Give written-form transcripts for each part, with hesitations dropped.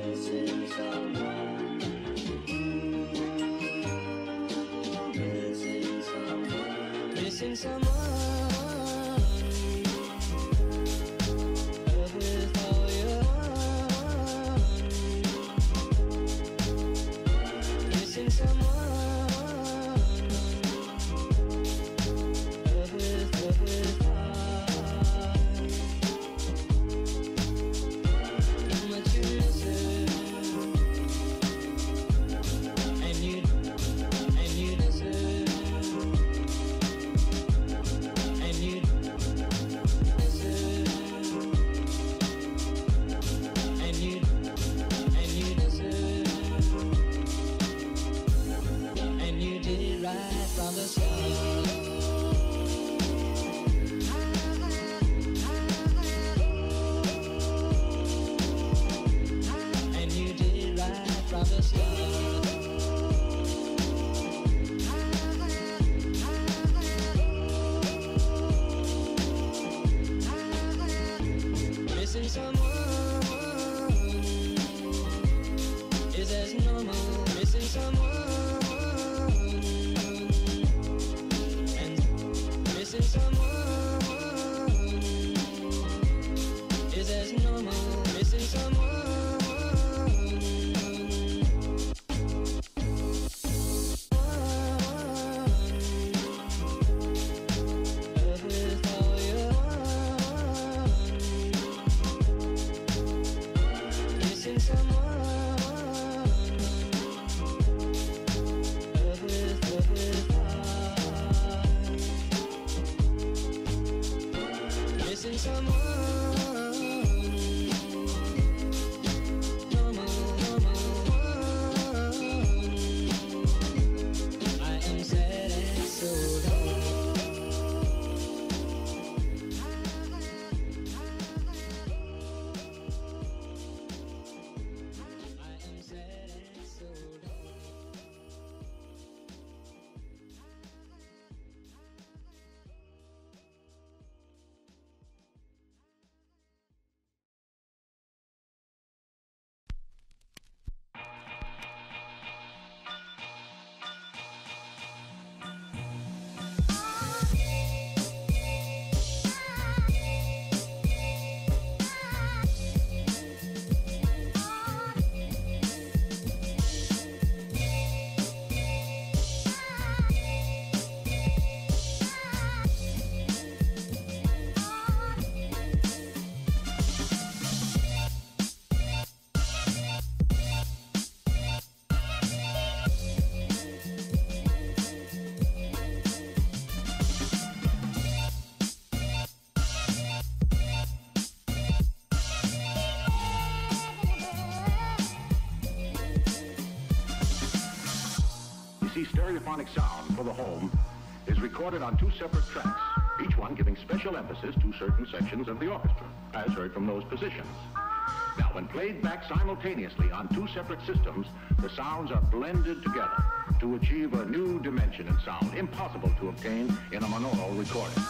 This is our world. Missing someone. Missing someone. Stereophonic sound for the home is recorded on two separate tracks, each one giving special emphasis to certain sections of the orchestra, as heard from those positions. Now, when played back simultaneously on two separate systems, the sounds are blended together to achieve a new dimension in sound impossible to obtain in a monaural recording.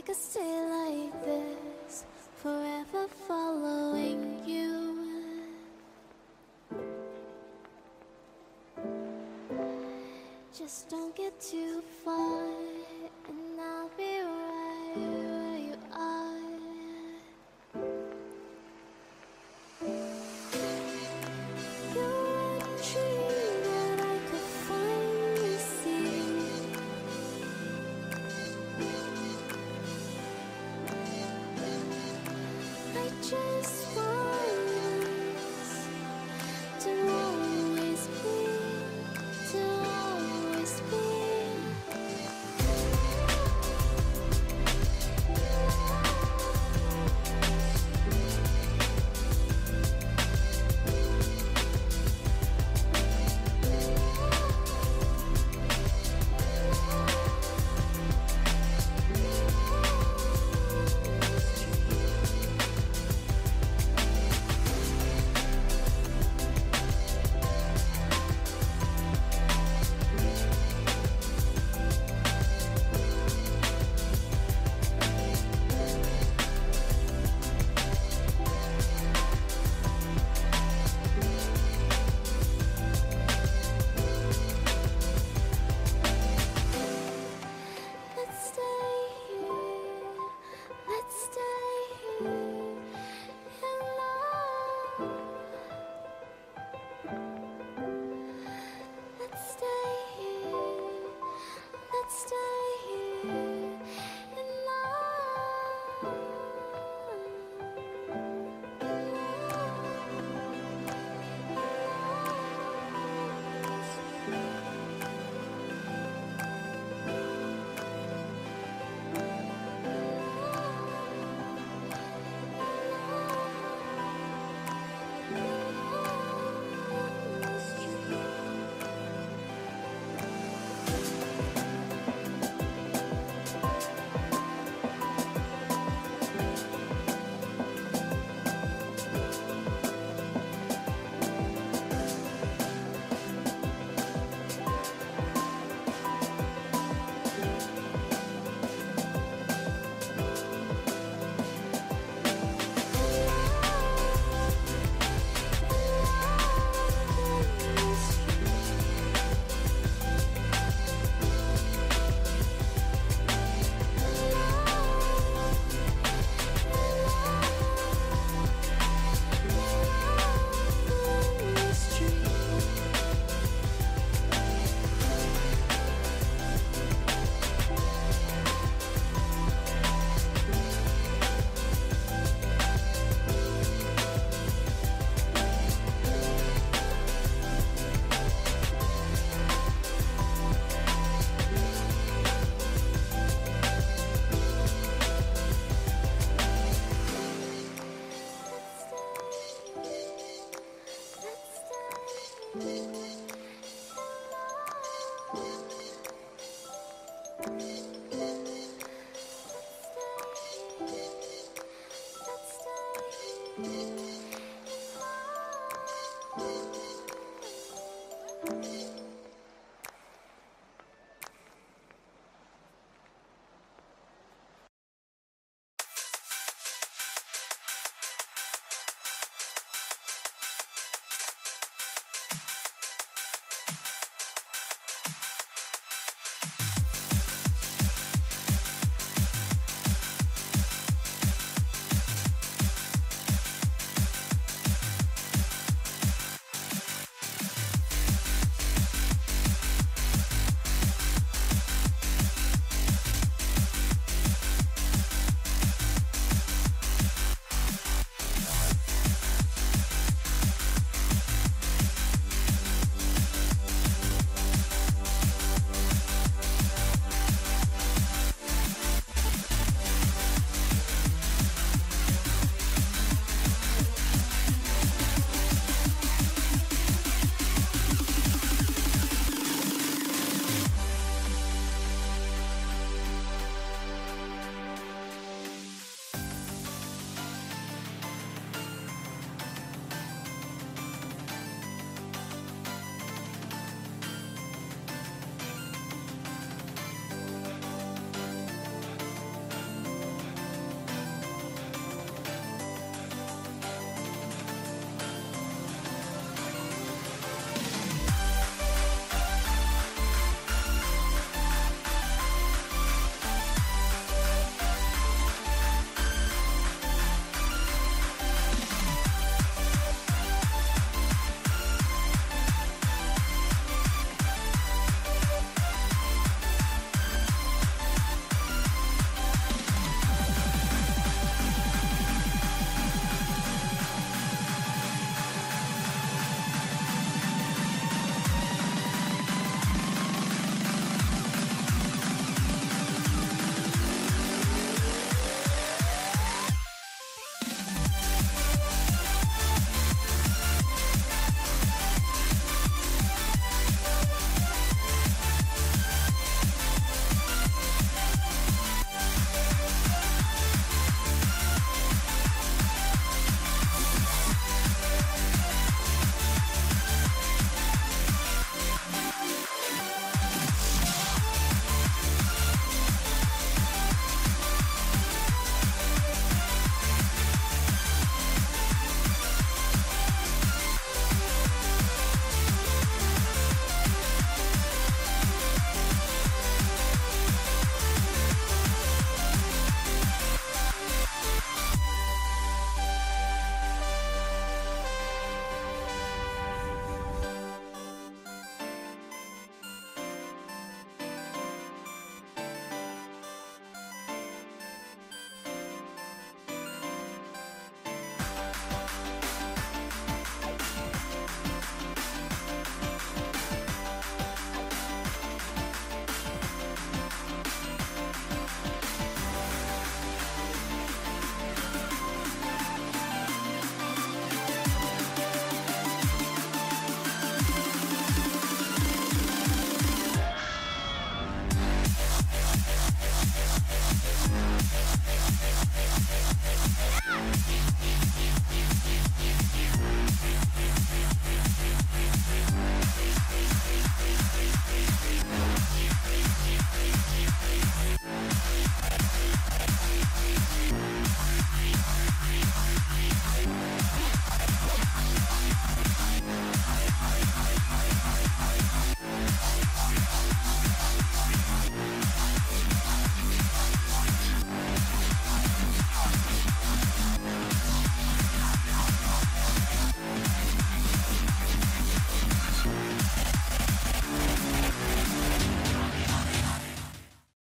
I could stay like this, forever following you. Just don't get too far, and I'll be right.